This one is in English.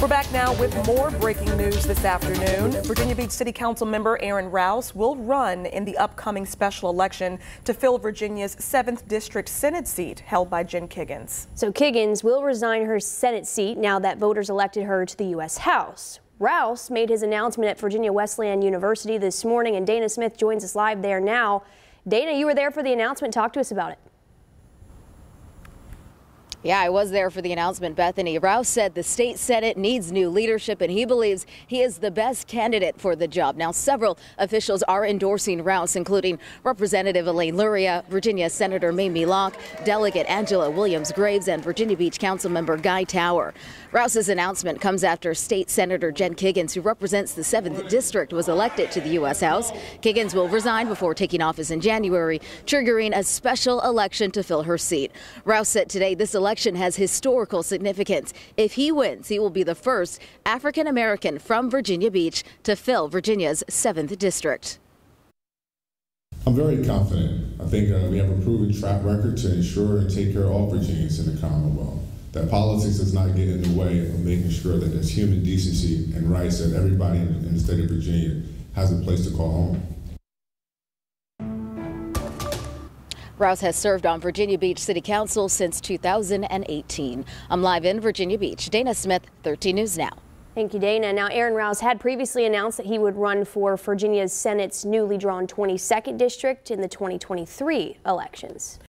We're back now with more breaking news this afternoon. Virginia Beach City Council member Aaron Rouse will run in the upcoming special election to fill Virginia's 7th District Senate seat held by Jen Kiggans. So Kiggans will resign her Senate seat now that voters elected her to the U.S. House. Rouse made his announcement at Virginia Wesleyan University this morning, and Dana Smith joins us live there now. Dana, you were there for the announcement. Talk to us about it. Yeah, I was there for the announcement, Bethany. Rouse said the state Senate needs new leadership, and he believes he is the best candidate for the job. Now, several officials are endorsing Rouse, including Representative Elaine Luria, Virginia Senator Mamie Locke, Delegate Angela Williams Graves, and Virginia Beach Council member Guy Tower. Rouse's announcement comes after State Senator Jen Kiggans, who represents the 7th District, was elected to the U.S. House. Kiggans will resign before taking office in January, triggering a special election to fill her seat. Rouse said today this election has historical significance. If he wins, he will be the first African American from Virginia Beach to fill Virginia's 7th District. I'm very confident. I think we have a proven track record to ensure and take care of all Virginians in the Commonwealth. That politics does not get in the way of making sure that there's human decency and rights that everybody in the state of Virginia has a place to call home. Rouse has served on Virginia Beach City Council since 2018. I'm live in Virginia Beach. Dana Smith, 13 News Now. Thank you, Dana. Now, Aaron Rouse had previously announced that he would run for Virginia's Senate's newly drawn 22nd district in the 2023 elections.